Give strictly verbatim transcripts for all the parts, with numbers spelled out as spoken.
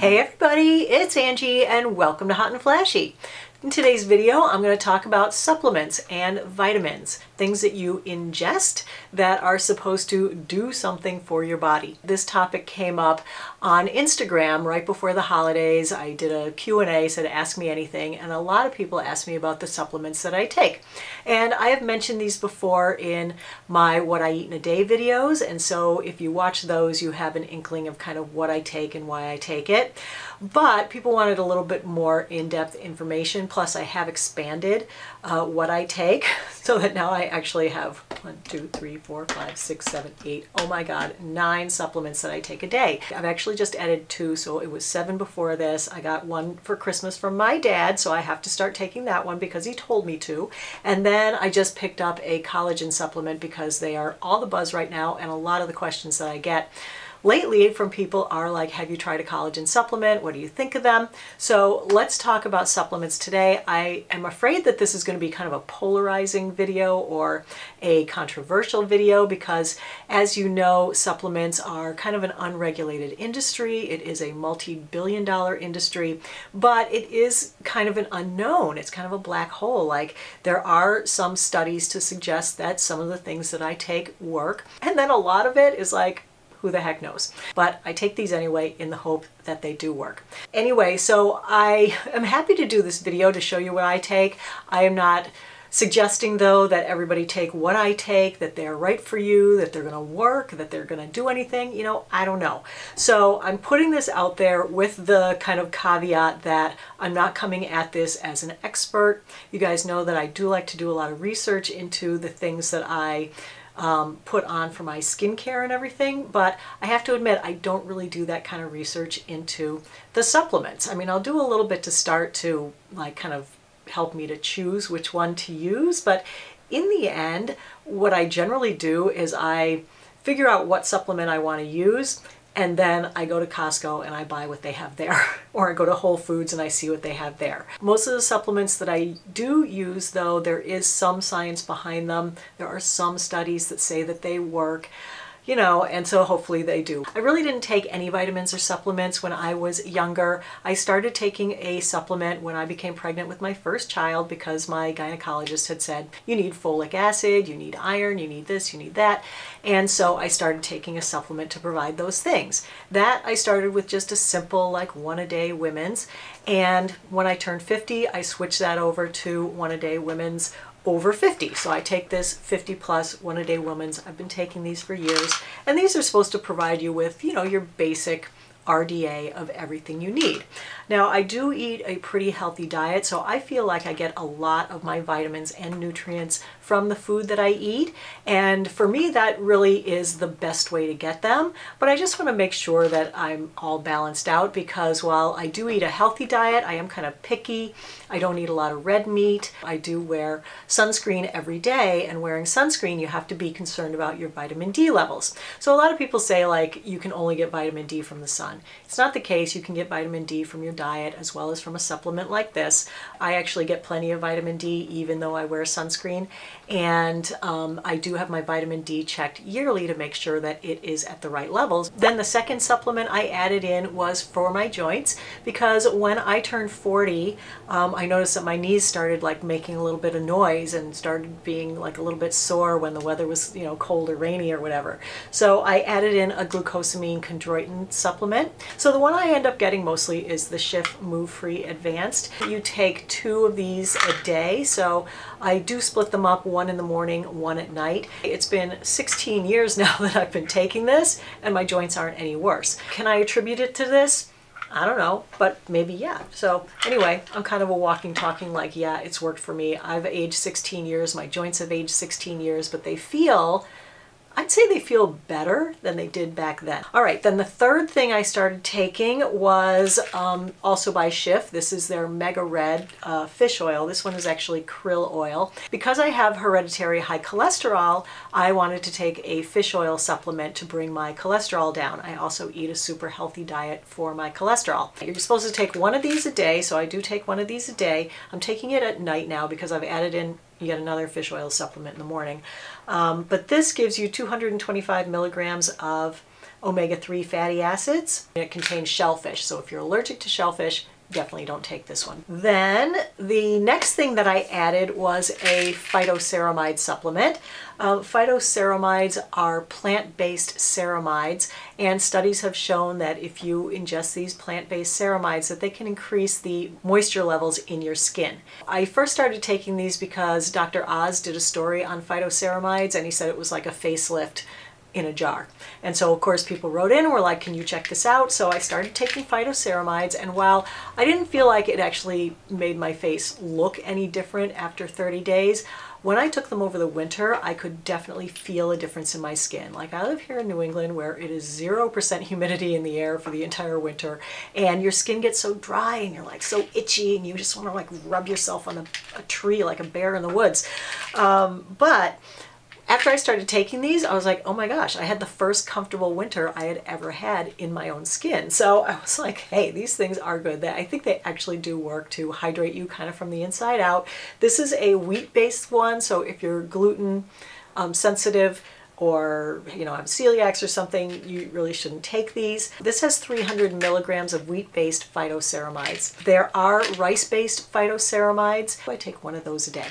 Hey everybody, it's Angie and welcome to Hot and Flashy. In today's video, I'm going to talk about supplements and vitamins, things that you ingest that are supposed to do something for your body. This topic came up on Instagram right before the holidays. I did a Q and A, said ask me anything, and a lot of people asked me about the supplements that I take. And I have mentioned these before in my What I Eat in a Day videos, and so if you watch those, you have an inkling of kind of what I take and why I take it. But people wanted a little bit more in-depth information. Plus, I have expanded uh, what I take so that now I actually have one, two, three, four, five, six, seven, eight, oh my God, nine supplements that I take a day. I've actually just added two, so it was seven before this. I got one for Christmas from my dad, so I have to start taking that one because he told me to. And then I just picked up a collagen supplement because they are all the buzz right now, and a lot of the questions that I get lately from people are like, have you tried a collagen supplement? What do you think of them? So let's talk about supplements today. I am afraid that this is going to be kind of a polarizing video or a controversial video because, as you know, supplements are kind of an unregulated industry. It is a multi-billion dollar industry, but it is kind of an unknown. It's kind of a black hole. Like, there are some studies to suggest that some of the things that I take work, and then a lot of it is like, who the heck knows? But I take these anyway in the hope that they do work. Anyway, so I am happy to do this video to show you what I take. I am not suggesting, though, that everybody take what I take, that they're right for you, that they're going to work, that they're going to do anything. You know, I don't know. So I'm putting this out there with the kind of caveat that I'm not coming at this as an expert. You guys know that I do like to do a lot of research into the things that I Um, put on for my skincare and everything, but I have to admit I don't really do that kind of research into the supplements. I mean, I'll do a little bit to start to like kind of help me to choose which one to use, but in the end what I generally do is I figure out what supplement I want to use, and then I go to Costco and I buy what they have there, or I go to Whole Foods and I see what they have there. Most of the supplements that I do use, though, there is some science behind them. There are some studies that say that they work, you know, and so hopefully they do. I really didn't take any vitamins or supplements when I was younger. I started taking a supplement when I became pregnant with my first child because my gynecologist had said, you need folic acid, you need iron, you need this, you need that. And so I started taking a supplement to provide those things. That I started with just a simple, like, one a day women's. And when I turned fifty, I switched that over to one a day women's over fifty. So I take this fifty plus one a day women's. I've been taking these for years, and these are supposed to provide you with, you know, your basic R D A of everything you need. Now, I do eat a pretty healthy diet, so I feel like I get a lot of my vitamins and nutrients from the food that I eat, and for me that really is the best way to get them. But I just want to make sure that I'm all balanced out, because while I do eat a healthy diet, I am kind of picky. I don't eat a lot of red meat. I do wear sunscreen every day, and wearing sunscreen you have to be concerned about your vitamin D levels. So a lot of people say, like, you can only get vitamin D from the sun. It's not the case. You can get vitamin D from your diet as well as from a supplement like this. I actually get plenty of vitamin D even though I wear sunscreen, and um, I do have my vitamin D checked yearly to make sure that it is at the right levels. Then the second supplement I added in was for my joints, because when I turned forty, um, I noticed that my knees started like making a little bit of noise and started being like a little bit sore when the weather was, you know, cold or rainy or whatever. So I added in a glucosamine chondroitin supplement. So the one I end up getting mostly is the Schiff Move Free Advanced. You take two of these a day, so I do split them up, one in the morning, one at night. It's been sixteen years now that I've been taking this, and my joints aren't any worse. Can I attribute it to this? I don't know, but maybe, yeah. So anyway, I'm kind of a walking, talking, like, yeah, it's worked for me. I've aged sixteen years, my joints have aged sixteen years, but they feel, I'd say they feel better than they did back then. All right, then the third thing I started taking was um, also by Schiff. This is their Mega Red uh, fish oil. This one is actually krill oil. Because I have hereditary high cholesterol, I wanted to take a fish oil supplement to bring my cholesterol down. I also eat a super healthy diet for my cholesterol. You're supposed to take one of these a day, so I do take one of these a day. I'm taking it at night now because I've added in yet another fish oil supplement in the morning. Um, but this gives you two hundred twenty-five milligrams of omega three fatty acids. It contains shellfish, so if you're allergic to shellfish, definitely don't take this one. Then the next thing that I added was a phytoceramide supplement. Uh, phytoceramides are plant-based ceramides, and studies have shown that if you ingest these plant-based ceramides that they can increase the moisture levels in your skin. I first started taking these because Doctor Oz did a story on phytoceramides and he said it was like a facelift in a jar. And so of course people wrote in and were like, can you check this out? So I started taking phytoceramides, and while I didn't feel like it actually made my face look any different after thirty days, when I took them over the winter, I could definitely feel a difference in my skin. Like, I live here in New England where it is zero percent humidity in the air for the entire winter, and your skin gets so dry and you're like so itchy and you just want to like rub yourself on a, a tree like a bear in the woods. Um, but after I started taking these, I was like, oh my gosh, I had the first comfortable winter I had ever had in my own skin. So I was like, hey, these things are good. I think they actually do work to hydrate you kind of from the inside out. This is a wheat-based one, so if you're gluten um, sensitive, or you know, have celiacs or something, you really shouldn't take these. This has three hundred milligrams of wheat-based phytoceramides. There are rice-based phytoceramides. I take one of those a day.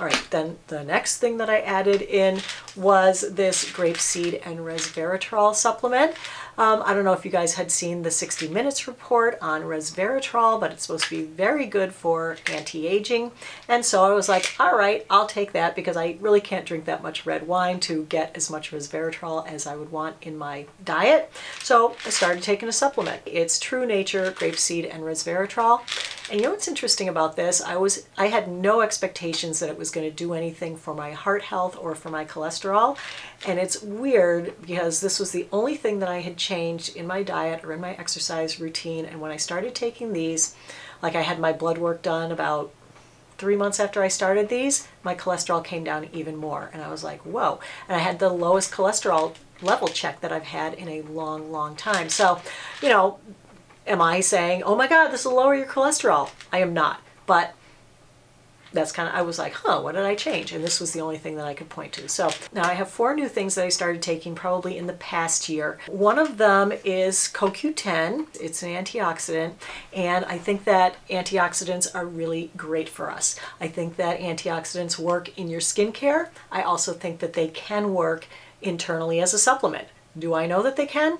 All right, then the next thing that I added in was this grapeseed and resveratrol supplement. Um, I don't know if you guys had seen the sixty minutes report on resveratrol, but it's supposed to be very good for anti-aging. And so I was like, all right, I'll take that because I really can't drink that much red wine to get as much resveratrol as I would want in my diet. So I started taking a supplement. It's True Nature, grapeseed, and resveratrol. And you know what's interesting about this? I was I had no expectations that it was going to do anything for my heart health or for my cholesterol. And it's weird because this was the only thing that I had changed in my diet or in my exercise routine. And when I started taking these, like, I had my blood work done about three months after I started these, my cholesterol came down even more. And I was like, whoa. And I had the lowest cholesterol level check that I've had in a long, long time. So, you know, am I saying, oh my God, this will lower your cholesterol? I am not. But that's kind of, I was like, huh, what did I change? And this was the only thing that I could point to. So now I have four new things that I started taking probably in the past year. One of them is C O Q ten. It's an antioxidant, and I think that antioxidants are really great for us. I think that antioxidants work in your skincare. I also think that they can work internally as a supplement. Do I know that they can?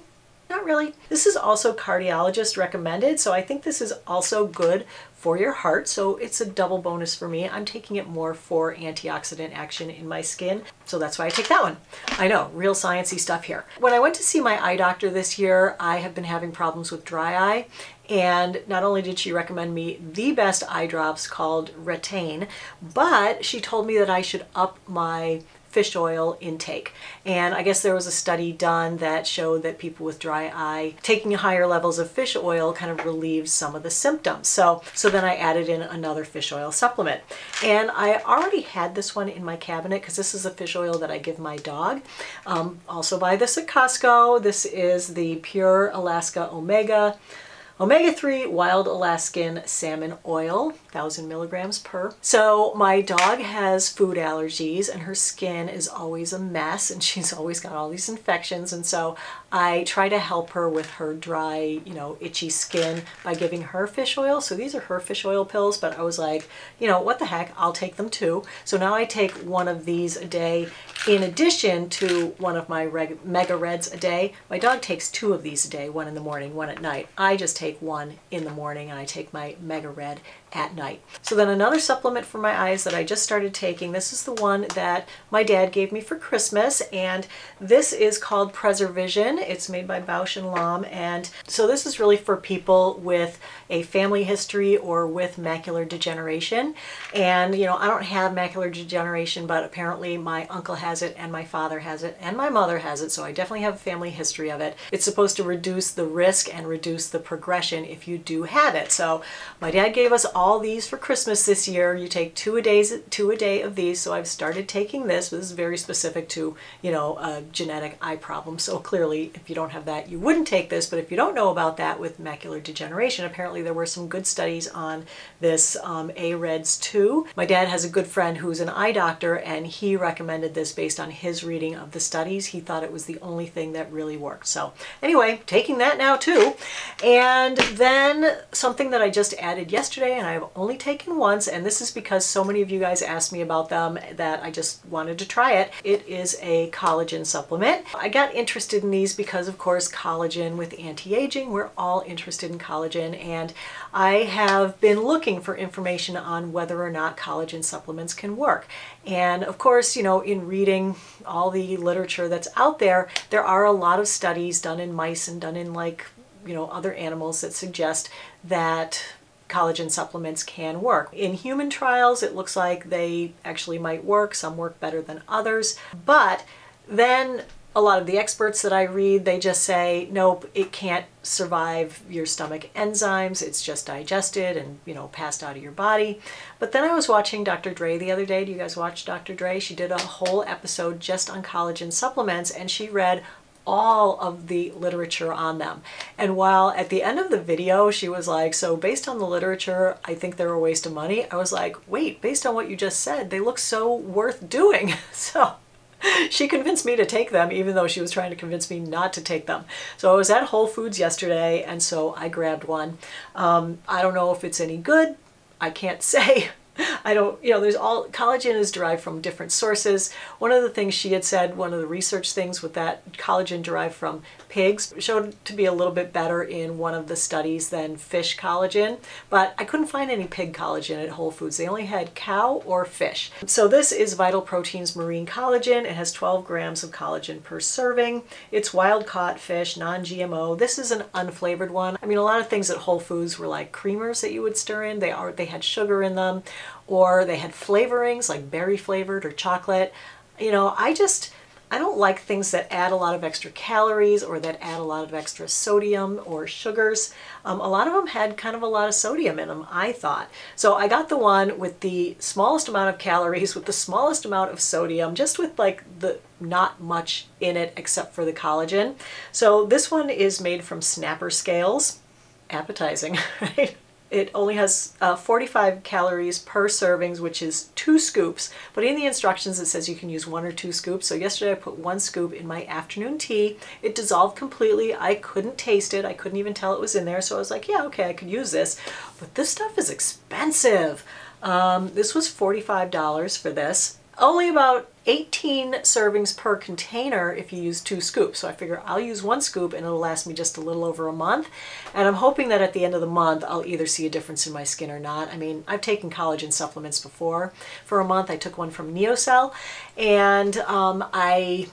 Not really. This is also cardiologist recommended, so I think this is also good for your heart, so it's a double bonus for me. I'm taking it more for antioxidant action in my skin, so that's why I take that one. I know, real sciencey stuff here. When I went to see my eye doctor this year, I have been having problems with dry eye, and not only did she recommend me the best eye drops called Retain, but she told me that I should up my fish oil intake. And I guess there was a study done that showed that people with dry eye taking higher levels of fish oil kind of relieves some of the symptoms. So, so then I added in another fish oil supplement. And I already had this one in my cabinet because this is a fish oil that I give my dog. Um, also buy this at Costco. This is the Pure Alaska Omega. omega three wild Alaskan salmon oil, one thousand milligrams per. So my dog has food allergies and her skin is always a mess and she's always got all these infections, and so I try to help her with her dry, you know, itchy skin by giving her fish oil. So these are her fish oil pills, but I was like, you know, what the heck, I'll take them too. So now I take one of these a day in addition to one of my Mega Reds a day. My dog takes two of these a day, one in the morning, one at night. I just take one in the morning and I take my Mega Red at night. So then another supplement for my eyes that I just started taking, this is the one that my dad gave me for Christmas, and this is called Preservision. It's made by Bausch and Lomb, and so this is really for people with a family history or with macular degeneration. And you know, I don't have macular degeneration, but apparently my uncle has it and my father has it and my mother has it, so I definitely have a family history of it. It's supposed to reduce the risk and reduce the progression if you do have it. So my dad gave us all all these for Christmas this year. You take two a days, two a day of these. So I've started taking this. This is very specific to, you know, a genetic eye problem. So clearly obviously if you don't have that, you wouldn't take this, but if you don't know about that with macular degeneration, apparently there were some good studies on this um, A REDS too. My dad has a good friend who's an eye doctor, and he recommended this based on his reading of the studies. He thought it was the only thing that really worked. So anyway, taking that now too. And then something that I just added yesterday, and I've only taken once, and this is because so many of you guys asked me about them that I just wanted to try it. It is a collagen supplement. I got interested in these because, of course, collagen with anti-aging, we're all interested in collagen, and I have been looking for information on whether or not collagen supplements can work. And of course, you know, in reading all the literature that's out there, there are a lot of studies done in mice and done in, like, you know, other animals that suggest that collagen supplements can work. In human trials, it looks like they actually might work. Some work better than others. But then a lot of the experts that I read, they just say, nope, it can't survive your stomach enzymes. It's just digested and, you know, passed out of your body. But then I was watching Doctor Dray the other day. Do you guys watch Doctor Dray? She did a whole episode just on collagen supplements, and she read all of the literature on them. And while at the end of the video she was like, so based on the literature, I think they're a waste of money, I was like, wait, based on what you just said, they look so worth doing. So she convinced me to take them, even though she was trying to convince me not to take them. So I was at Whole Foods yesterday, and so I grabbed one. Um, I don't know if it's any good. I can't say. I don't, you know, there's all, collagen is derived from different sources. One of the things she had said, one of the research things with that collagen derived from pigs showed to be a little bit better in one of the studies than fish collagen, but I couldn't find any pig collagen at Whole Foods. They only had cow or fish. So this is Vital Proteins Marine Collagen. It has twelve grams of collagen per serving. It's wild caught fish, non G M O. This is an unflavored one. I mean, a lot of things at Whole Foods were like creamers that you would stir in. They are, they had sugar in them, or they had flavorings like berry flavored or chocolate. You know, I just, I don't like things that add a lot of extra calories or that add a lot of extra sodium or sugars. Um, a lot of them had kind of a lot of sodium in them, I thought. So I got the one with the smallest amount of calories, with the smallest amount of sodium, just with like the not much in it except for the collagen. So this one is made from snapper scales. Appetizing, right? It only has uh, forty-five calories per servings, which is two scoops, but in the instructions it says you can use one or two scoops. So yesterday I put one scoop in my afternoon tea. It dissolved completely. I couldn't taste it. I couldn't even tell it was in there. So I was like, yeah, okay, I could use this, but this stuff is expensive. Um, this was forty-five dollars for this. Only about eighteen servings per container if you use two scoops. So I figure I'll use one scoop and it'll last me just a little over a month. And I'm hoping that at the end of the month, I'll either see a difference in my skin or not. I mean, I've taken collagen supplements before. For a month, I took one from NeoCell, and um, I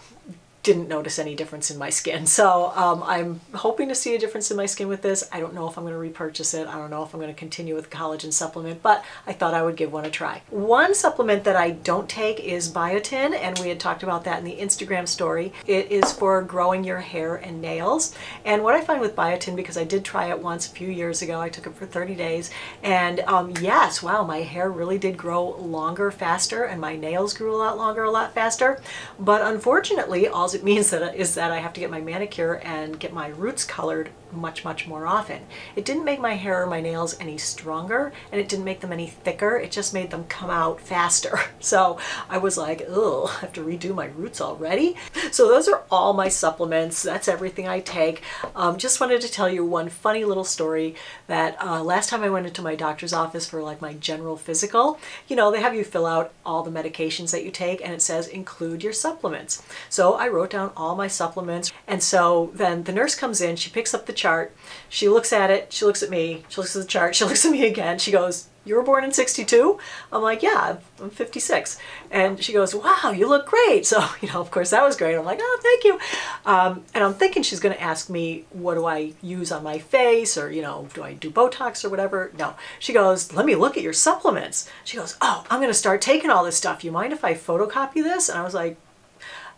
didn't notice any difference in my skin. So um, I'm hoping to see a difference in my skin with this. I don't know if I'm going to repurchase it. I don't know if I'm going to continue with collagen supplement, but I thought I would give one a try. One supplement that I don't take is biotin, and we had talked about that in the Instagram story. It is for growing your hair and nails. And what I find with biotin, because I did try it once a few years ago, I took it for thirty days, and um, yes, wow, my hair really did grow longer, faster, and my nails grew a lot longer, a lot faster. But unfortunately, all it means that is that I have to get my manicure and get my roots colored much, much more often. It didn't make my hair or my nails any stronger, and it didn't make them any thicker. It just made them come out faster. So I was like, ugh, I have to redo my roots already. So those are all my supplements. That's everything I take. Um, just wanted to tell you one funny little story that uh, last time I went into my doctor's office for like my general physical, you know, they have you fill out all the medications that you take, and it says include your supplements. So I wrote down all my supplements. And so then the nurse comes in, she picks up the chart, she looks at it, she looks at me, she looks at the chart, she looks at me again, she goes, you were born in sixty-two? I'm like, yeah, I'm fifty-six. And she goes, wow, you look great. So, you know, of course that was great. I'm like, oh, thank you. Um, and I'm thinking she's going to ask me, what do I use on my face? Or, you know, do I do Botox or whatever? No. She goes, let me look at your supplements. She goes, oh, I'm going to start taking all this stuff. You mind if I photocopy this? And I was like,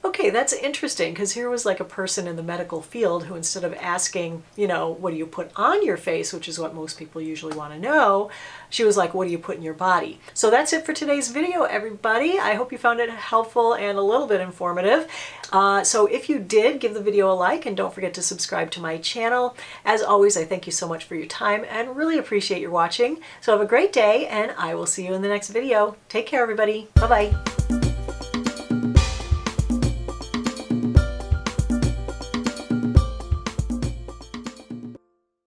Okay, that's interesting, because here was like a person in the medical field who, instead of asking, you know, what do you put on your face, which is what most people usually want to know, she was like, what do you put in your body? So that's it for today's video, everybody. I hope you found it helpful and a little bit informative. Uh, so if you did, give the video a like and don't forget to subscribe to my channel. As always, I thank you so much for your time and really appreciate your watching. So have a great day, and I will see you in the next video. Take care, everybody. Bye-bye.